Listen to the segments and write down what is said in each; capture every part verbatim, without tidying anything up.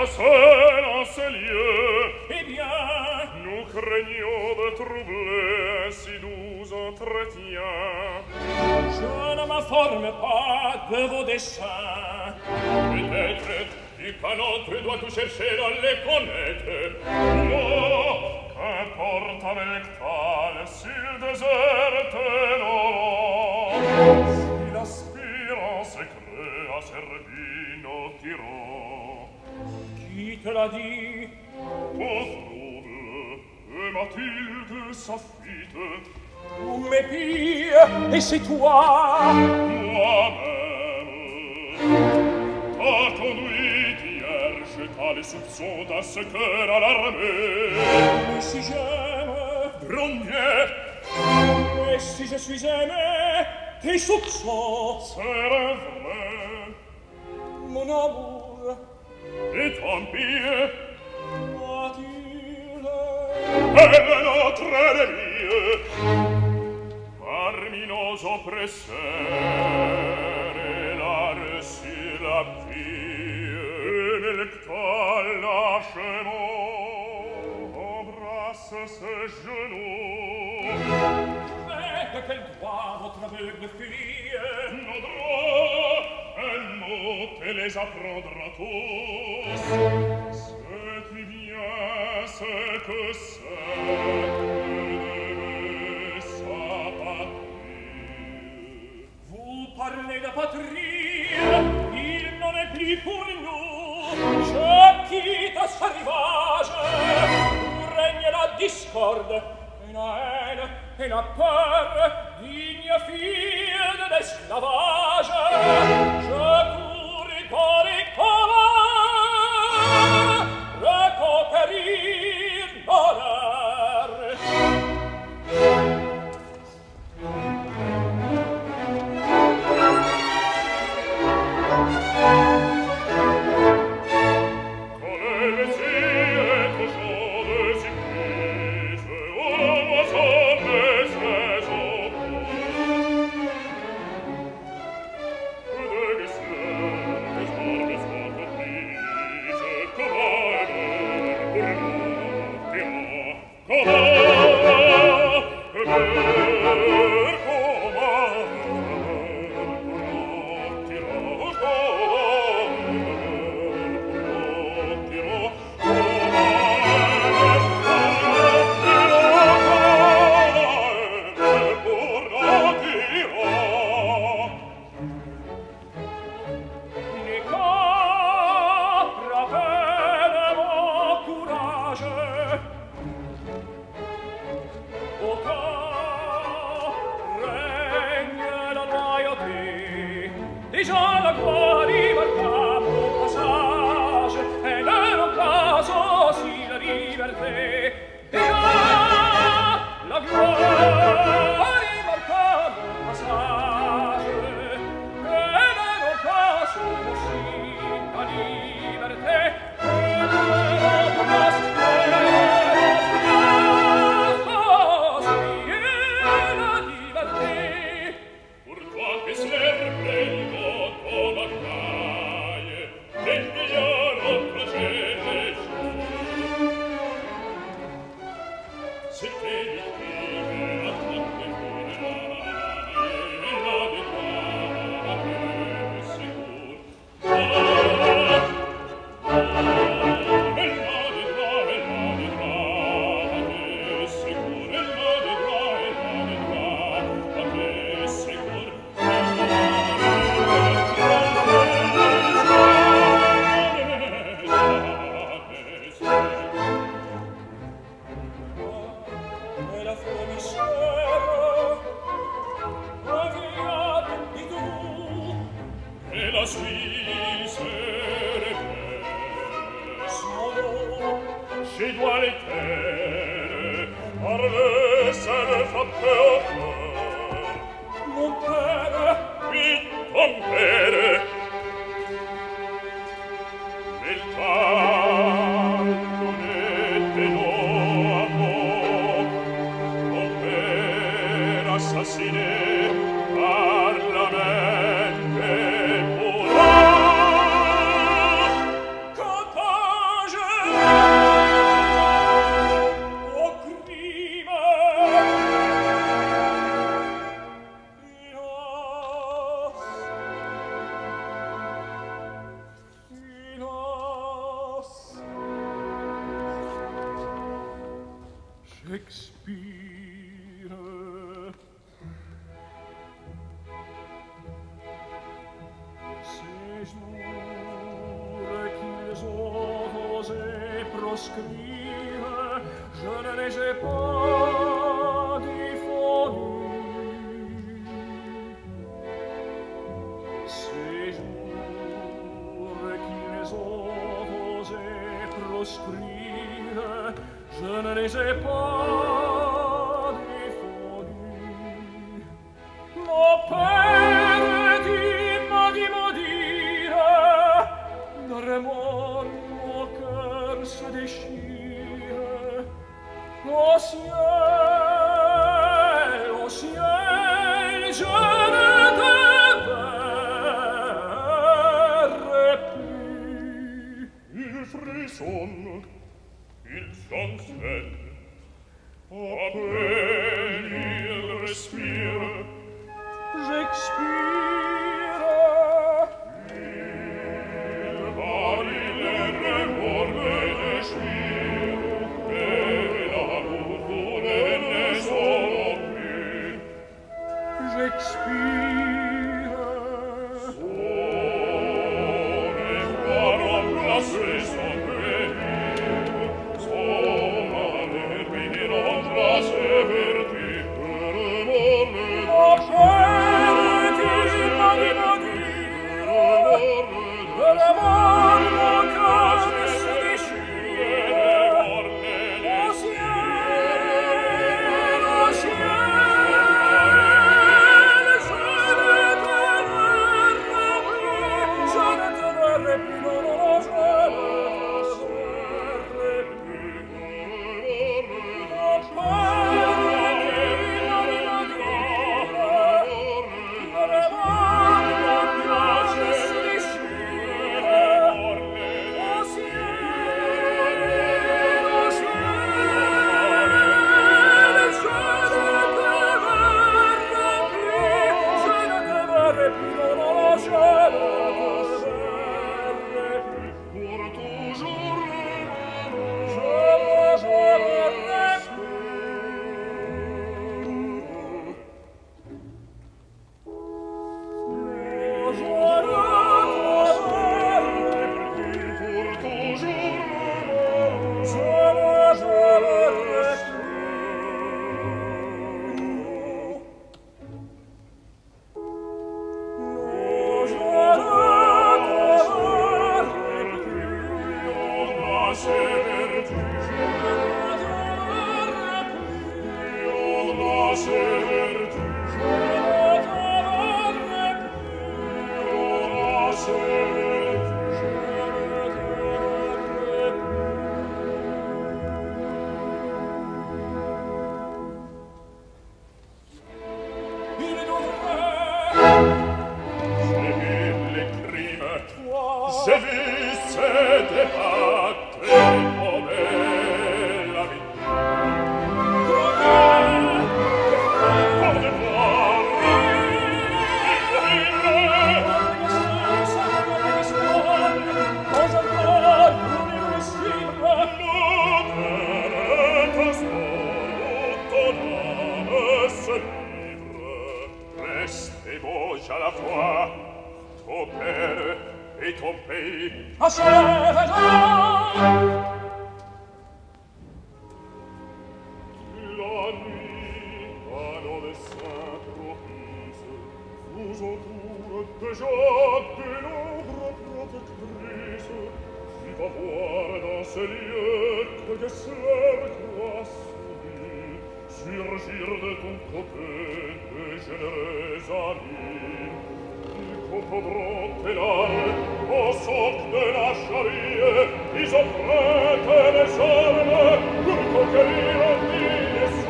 passer en ce lieu. Eh bien, nous craignons de troubler si doux entretiens. Je ne m'informe pas de vos desseins. Peut-être du canon tu dois tout chercher à les connaître. Non, qu'importe avec tal s'il déserte l'or. Il aspire en secret à servir nos tyrans. Qui te l'a dit? Au trouble, et Mathilde s'affite. Ou mépire, et c'est toi. Toi-même. T'as conduit hier, jeta les soupçons d'un secœur alarmé. Et si j'aime, grogner. Et si je suis aimé, tes soupçons seraient vrais. Mon amour. Et tant pis. Mathilde. Elle est notre ennemie. Parmi nos oppresseurs. La pire, Electa, lâche-moi, embrasse ses genoux. Mais de quel droit votre aveugle fille? Nos droits, un mot te les apprendra tous. Ce qui vient, ce que c'est de sa patrie. Vous parlez de patrie? Pour nous, je quitte ce rivage où règne la discorde et la haine et la peur, digne fille de l'esclavage. Je cours dans les communs, reconquérir l'honneur. Parlamento pura. expira, ses nure qui les osé proscrive, je ne les ai pas défendus. Ses nure qui les osé proscrive, je ne les ai pas.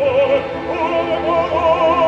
Ora me